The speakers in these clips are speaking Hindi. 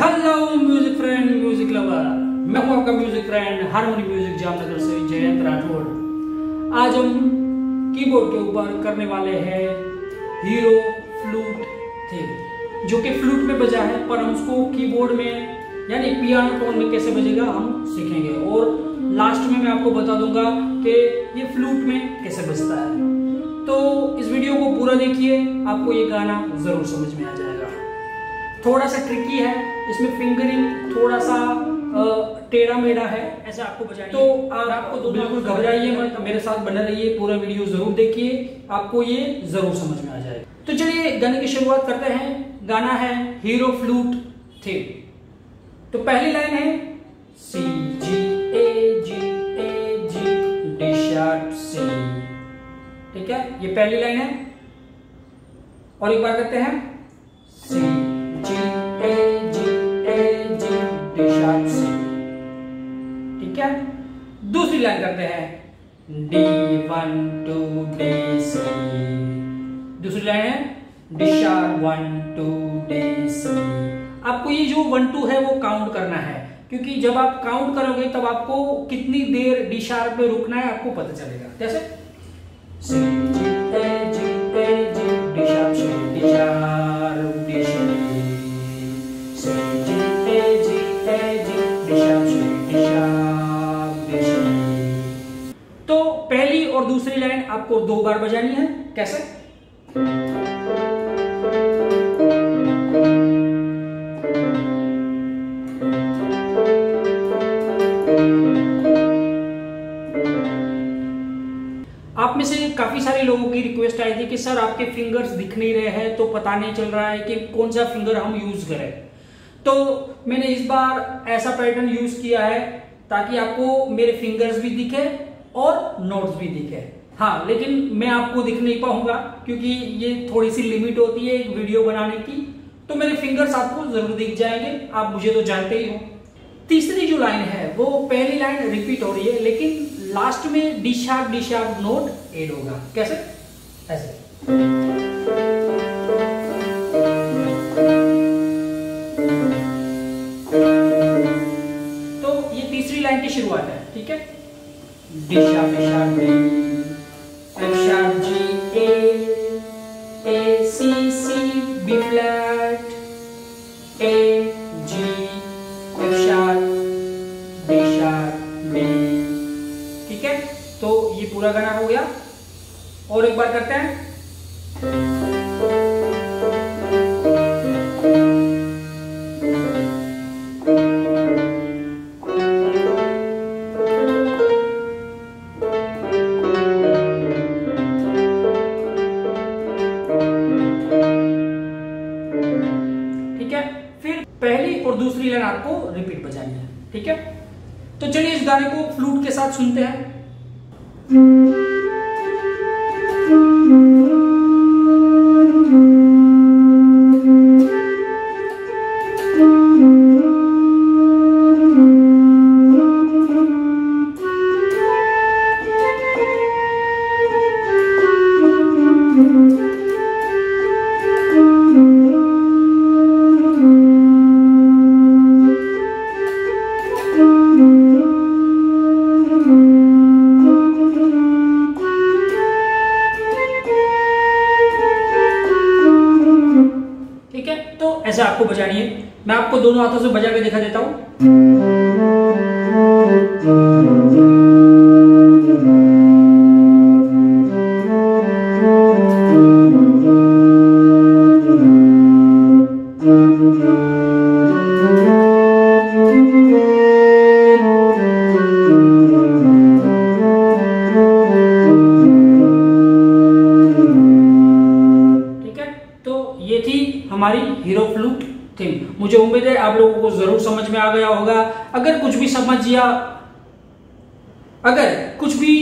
Hello music friend, music lover, मैं हूं आपका music friend harmony music Jamnagar से जयंत राठौड़। आज हम कीबोर्ड के ऊपर करने वाले हैं हीरो फ्लूट थीम, जो कि फ्लूट में बजा है, पर हम उसको कीबोर्ड में यानी पियानो टोन में कैसे बजेगा हम सीखेंगे। और लास्ट में मैं आपको बता दूंगा कि ये फ्लूट में कैसे बजता है। तो इस वीडियो को पूरा देखिए, आपको ये गाना जरूर समझ में आ जाएगा। थोड़ा सा ट्रिकी है, इसमें फिंगरिंग थोड़ा सा टेढ़ा मेढ़ा है, ऐसे आपको बजाइए। तो आपको बिल्कुल घबराइए मत, मेरे साथ बने रहिए, पूरा वीडियो जरूर देखिए, आपको ये जरूर समझ में आ जाएगा। तो चलिए गाने की शुरुआत करते हैं। गाना है हीरो फ्लूट थीम। तो पहली लाइन है सी G A G D sharp सी, ठीक है, ये पहली लाइन है। और एक बार करते हैं सी जी डी शार्प सी, ठीक है। दूसरी लाइन करते हैं D one two D C, दूसरी लाइन है D sharp one two D C. आपको ये जो 1 2 है वो काउंट करना है, क्योंकि जब आप काउंट करोगे तब आपको कितनी देर डी शार्प में रुकना है आपको पता चलेगा। जैसे और दूसरी लाइन आपको 2 बार बजानी है। कैसे? आप में से काफी सारे लोगों की रिक्वेस्ट आई थी कि सर आपके फिंगर्स दिख नहीं रहे हैं, तो पता नहीं चल रहा है कि कौन सा फिंगर हम यूज करें। तो मैंने इस बार ऐसा पैटर्न यूज किया है ताकि आपको मेरे फिंगर्स भी दिखे और नोट्स भी दिखे। हाँ, लेकिन मैं आपको दिख नहीं पाऊंगा क्योंकि ये थोड़ी सी लिमिट होती है एक वीडियो बनाने की, तो मेरे फिंगर्स आपको जरूर दिख जाएंगे, आप मुझे तो जानते ही हो। तीसरी जो लाइन है वो पहली लाइन रिपीट हो रही है, लेकिन लास्ट में डी शार्प नोट ऐड होगा। कैसे? ऐसे। तो ये तीसरी लाइन की शुरुआत है, ठीक है। D sharp D F sharp G A C C B flat A G F sharp B, ठीक है। तो ये पूरा गाना हो गया। और एक बार करते हैं। दूसरी लाइन आपको रिपीट बजानी है, ठीक है। तो चलिए इस गाने को फ्लूट के साथ सुनते हैं। ऐसा आपको बजानी है। मैं आपको दोनों हाथों से बजा के दिखा देता हूं, ठीक है। तो ये थी हमारी हीरो फ्लूट थीम। मुझे उम्मीद है आप लोगों को जरूर समझ में आ गया होगा। अगर कुछ भी अगर कुछ भी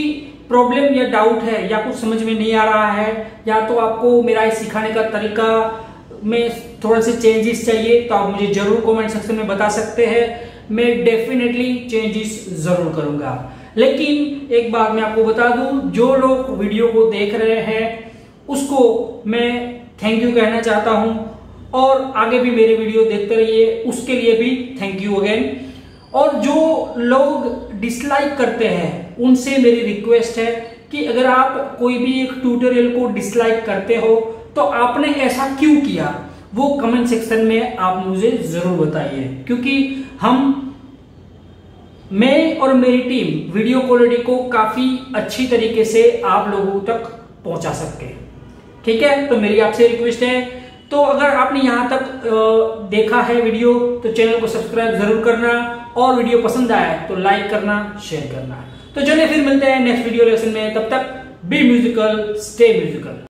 प्रॉब्लम या डाउट है या कुछ समझ में नहीं आ रहा है, या तो आपको मेरा इस सिखाने का तरीका में थोड़ा से चेंजेस चाहिए, तो आप मुझे जरूर कमेंट सेक्शन में बता सकते हैं। मैं डेफिनेटली चेंजेस जरूर करूंगा। लेकिन एक बात मैं आपको बता दूं, जो लोग वीडियो को देख रहे हैं उसको मैं थैंक यू कहना चाहता हूं और आगे भी मेरे वीडियो देखते रहिए, उसके लिए भी थैंक यू अगेन। और जो लोग डिसलाइक करते हैं उनसे मेरी रिक्वेस्ट है कि अगर आप कोई भी एक ट्यूटोरियल को डिसलाइक करते हो तो आपने ऐसा क्यों किया, वो कमेंट सेक्शन में आप मुझे जरूर बताइए, क्योंकि मैं और मेरी टीम वीडियो क्वालिटी को काफी अच्छी तरीके से आप लोगों तक पहुंचा सके। ठीक है, तो मेरी आपसे रिक्वेस्ट है। तो अगर आपने यहां तक देखा है वीडियो तो चैनल को सब्सक्राइब जरूर करना, और वीडियो पसंद आया तो लाइक करना, शेयर करना। तो चलिए फिर मिलते हैं नेक्स्ट वीडियो लेसन में, तब तक बी म्यूजिकल, स्टे म्यूजिकल।